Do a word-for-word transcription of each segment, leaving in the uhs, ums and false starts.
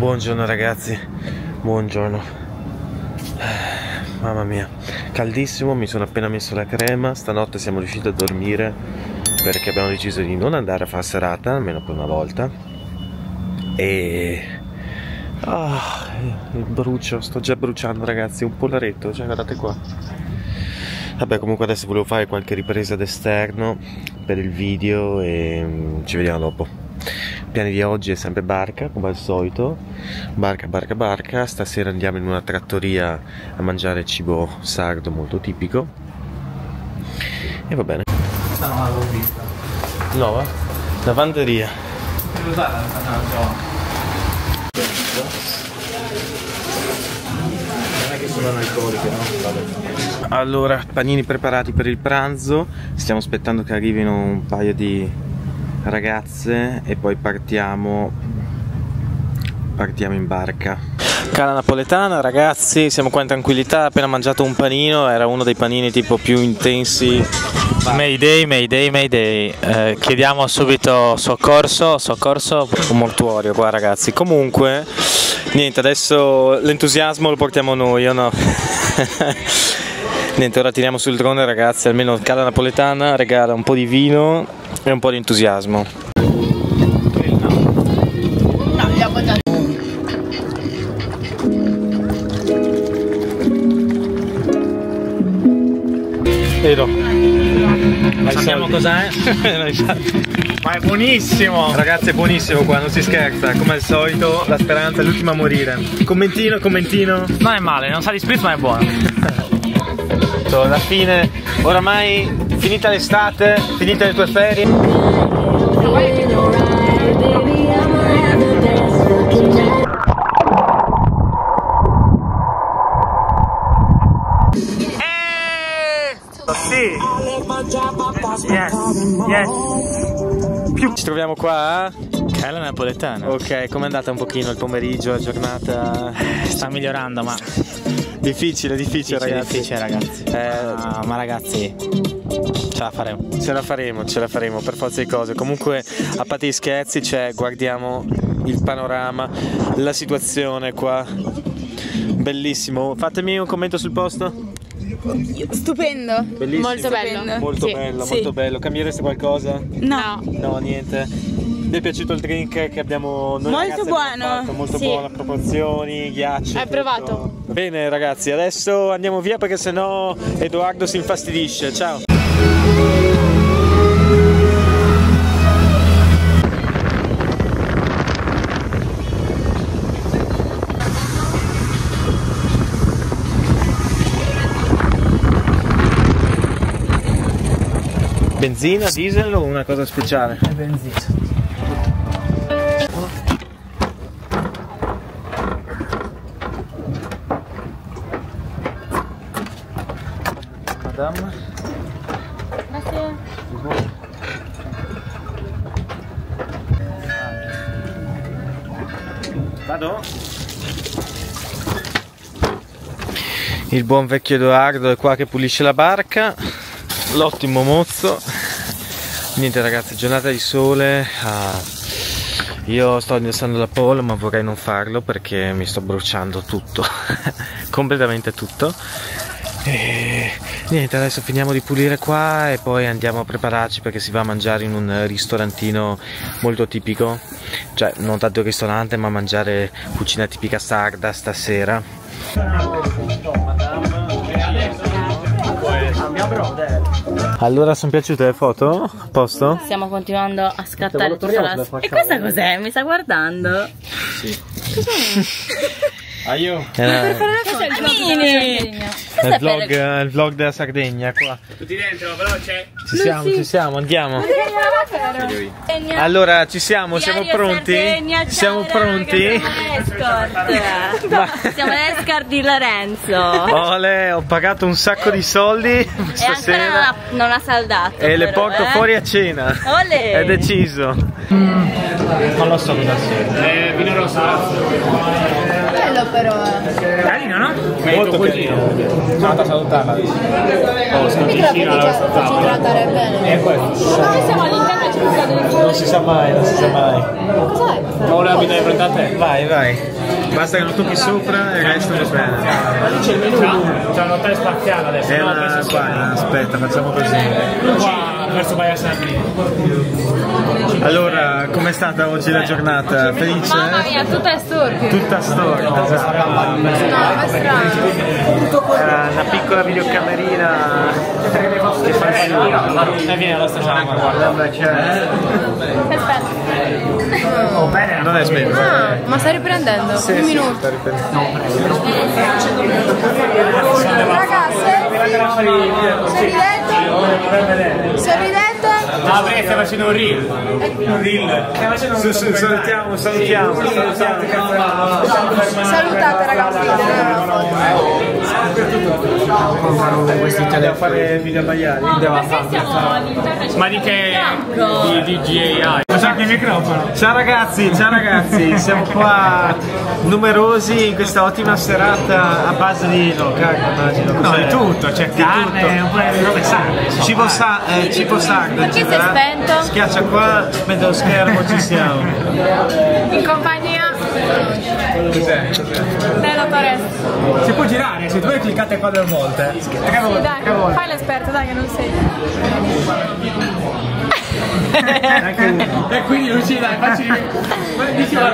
Buongiorno ragazzi, buongiorno. Mamma mia, caldissimo, mi sono appena messo la crema. Stanotte siamo riusciti a dormire perché abbiamo deciso di non andare a fare serata, almeno per una volta. E oh, brucio, sto già bruciando ragazzi, un polaretto, cioè guardate qua. Vabbè, comunque adesso volevo fare qualche ripresa d'esterno per il video e ci vediamo dopo. Piani di oggi è sempre barca, come al solito, barca, barca, barca. Stasera andiamo in una trattoria a mangiare cibo sardo molto tipico e va bene. No, l'avevo vista. No, eh? Lavanderia. Devo usare la lavanderia. Non è che sono analcoliche, no? Allora, panini preparati per il pranzo. Stiamo aspettando che arrivino un paio di ragazze e poi partiamo partiamo in barca. Cala Napoletana ragazzi, siamo qua in tranquillità, appena mangiato un panino, era uno dei panini tipo più intensi. Mayday, mayday, mayday, eh, chiediamo subito soccorso, soccorso, un mortuorio qua ragazzi. Comunque niente, adesso l'entusiasmo lo portiamo noi o no? Niente, ora tiriamo sul drone ragazzi, almeno Cala Napoletana regala un po' di vino e un po' di entusiasmo. Vedo. Sappiamo cos'è? Ma è buonissimo! Ragazzi, è buonissimo qua, non si scherza, come al solito la speranza è l'ultima a morire. Commentino, commentino. Non è male, non sa di spritz ma è buono. Alla fine, oramai finita l'estate, finite le tue ferie. Sì. Yes. Yes. Più. Ci troviamo qua Cala Napoletana. Ok, com'è andata un pochino il pomeriggio, la giornata? Sta migliorando ma... Difficile, difficile, difficile ragazzi. Difficile, ragazzi. Eh, uh, ma ragazzi, ce la faremo. Ce la faremo, ce la faremo, per forza di cose. Comunque, a parte gli scherzi, cioè, guardiamo il panorama, la situazione qua. Bellissimo. Fatemi un commento sul posto. Stupendo. Bellissimo. Molto bello. Molto sì. bello, sì. molto bello. Cambiereste qualcosa? No. No, niente. Vi è piaciuto il drink che abbiamo noi? Molto buono, fatto, molto sì. buono, proporzioni, ghiaccio. Hai tutto. provato? Bene ragazzi, adesso andiamo via perché sennò Edoardo si infastidisce. Ciao! Benzina, diesel o una cosa speciale? È benzina. Madame. Grazie. Vado. Il buon vecchio Edoardo è qua che pulisce la barca. L'ottimo mozzo. Niente ragazzi, giornata di sole. Ah, io sto indossando la polo ma vorrei non farlo perché mi sto bruciando tutto. Completamente tutto. E niente, adesso finiamo di pulire qua e poi andiamo a prepararci perché si va a mangiare in un ristorantino molto tipico, cioè non tanto il ristorante ma mangiare cucina tipica sarda stasera. Allora, sono piaciute le foto? Posto? Stiamo continuando a scattare tutta la... E questa cos'è? Mi sta guardando? Sì. Cos'è? Ah, io? Eh, eh, questo è il vlog della Sardegna. Il vlog, per... il vlog della Sardegna qua. Tutti dentro, veloce? Ci siamo, sì. ci siamo, andiamo. Allora, ci siamo, siamo pronti? Sardegna, siamo pronti? Ma... Siamo l'escort di Lorenzo. Ole, ho pagato un sacco di soldi stasera. E non ha saldato. E però, le porto eh. fuori a cena. Ole. È deciso. Mm. Ma lo so cosa sia. Vino rosso. Però carino, no? Molto carino. Andate a salutarla. Oh, se non ti gira la vostra tavola. Ci tratterà bene. E poi. Noi siamo all'interno Non si sa mai, non si sa mai. Cos'è? Ma una bina di fronte a te? Vai, vai. Basta che non tocchi sopra e il resto va bene. Ma lì c'è il menù. C'è una testa spaziale adesso. È una qua, aspetta, facciamo così. Qua, verso Baia Sardegna. Allora, com'è stata oggi la giornata? Felice? Mamma mia, tutta storta. Tutta storta, no, esatto. No, è strano. Era una piccola videocamerina che fa il suo. E viene la nostra giamma, guarda. Aspetta. Non è smesso. Ah, ma sta riprendendo? Sì, un sì, minuto. Sta riprendendo. Ragazze, sorridete. Ah, perché stai facendo un reel? Un reel. Salutiamo, salutiamo, salutiamo. Salutate ragazzi. Andiamo a fare video baggiali. Ma di che? Di D J I. Ma c'è anche il microfono. Ciao ragazzi, ciao ragazzi. Siamo qua numerosi in questa ottima serata a base di... No, immagino. No, di tutto. C'è carne, oppure robe sane. Cibo sane. Si è spento? Schiaccia qua, spento lo schermo, ci siamo. In compagnia? Cos'è? Della Torres. Si può girare, se tu hai cliccate qua due volte. Sì, dai, fai l'esperto, dai che non sei. E quindi Lucia, dai, facci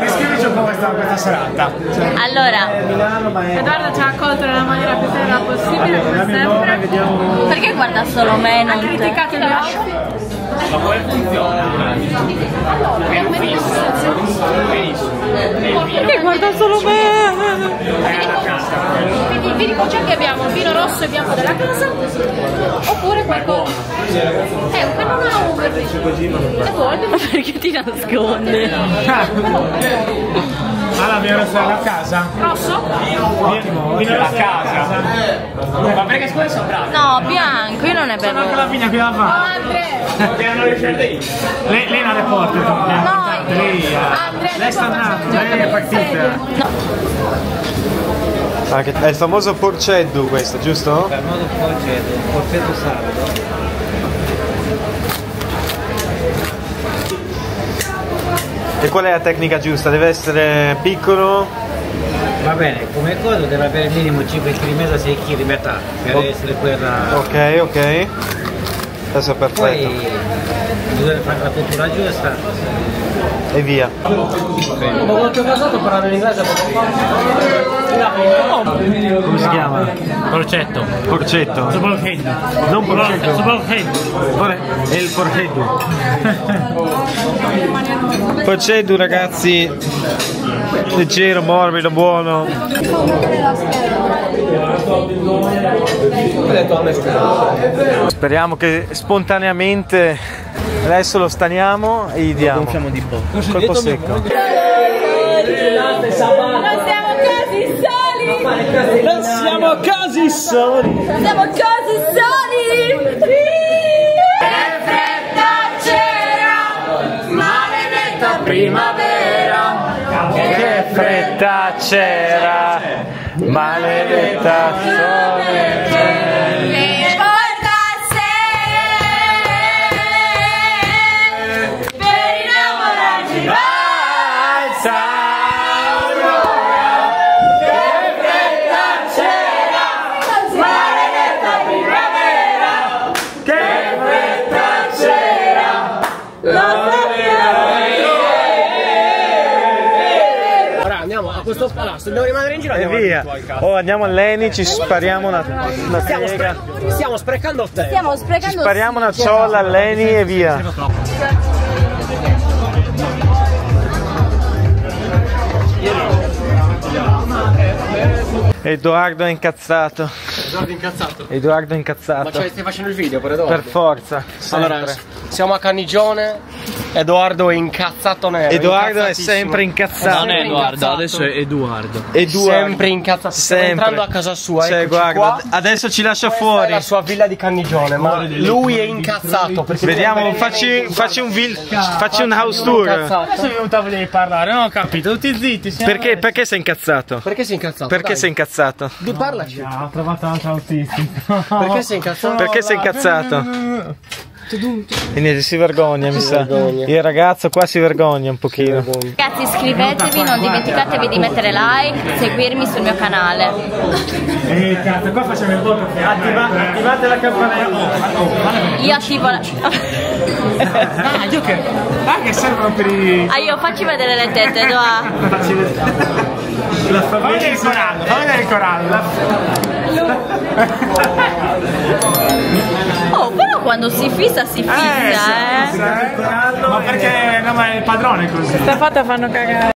descrivici un po' questa, questa serata. Cioè, allora, Edoardo ci ha accolto nella maniera più serena possibile, allora, come sempre. Vediamo... Perché guarda solo me? Ha criticato gli altri? Ma poi funziona. Allora, è un vino. Perché guarda solo me? È la casa. Quindi vi dico ciò che abbiamo, vino rosso e bianco della casa. Oppure qualcosa. Eh, quello non è Uber. È buono. Ma perché ti nasconde? Alla mia rosso alla casa? Rosso? Ottimo, vino alla casa. Ma perché scuola sono bravo? No, bianco, io non è bello. Sono anche la figlia qui davanti. Lei, lei non le porte, no, lei, lei, lei sta andando, lei è partita. No. Ah, che, è il famoso porceddu questo, giusto? Il famoso porceddu, il porceddu sardo. E qual è la tecnica giusta? Deve essere piccolo? Va bene, come cosa deve avere minimo cinque chili e mezzo sei chili di metà per oh. essere quella... Ok, ok. Adesso è perfetto. Poi bisogna fare la cottura giusta. E via. Come si chiama? Porcetto. Porcetto. Porcetto. Non porcetto. Porcetto. È il porcetto. Porcetto ragazzi. Leggero, morbido, buono. Speriamo che spontaneamente adesso lo staniamo e gli diamo. Colpo secco. Non siamo così soli! Non siamo così soli! Non siamo così soli! Primavera, che fretta c'era, maledetta sole. Le porta se per innamorarci balza un'ora. Che fretta c'era, maledetta primavera. Che fretta c'era, la questo palazzo, dobbiamo rimanere in giro e via. Oh, andiamo all'Eni, ci spariamo una, una stiamo, spre stiamo sprecando te. Stiamo sprecando ci spariamo una ciolla all'Eni e via. Edoardo è incazzato. Edoardo è incazzato. Edoardo è incazzato. Ma cioè stai facendo il video per Edoardo? Per forza. Sempre. Allora, siamo a Cannigione. Edoardo è incazzato nero. Edoardo è sempre incazzato. Non è Edoardo, adesso è Edoardo. Edoardo. Sempre incazzato. Sta entrando a casa sua. Cioè, guarda, adesso ci lascia questa fuori. È la sua villa di Cannigione, ma lui è incazzato. Vediamo, facci, facci un vil, facci un house tour. Adesso mi volevo di parlare, non ho capito. Tutti zitti. Perché, perché sei incazzato? Perché sei incazzato? Perché sei incazzato? Di parlaci. Ha trovato altro autista. Perché sei incazzato? Perché sei incazzato? Inese si vergogna, mi sa. Il ragazzo qua si vergogna un pochino. Ragazzi, iscrivetevi, non dimenticatevi di mettere like, seguirmi sul mio canale. E cazzo, qua facciamo il voto. Attivate la campanella. Io attivo la. Ah, io che. Ah, che servono per i. Ah, io facci vedere le tette, Doa. Facci vedere. La famiglia del corallo, fammi vedere il corallo. Oh, però quando si fissa si fissa, eh. eh. Si fissa, eh. Ma perché no, ma è il padrone così. Sta fatta fanno cagare.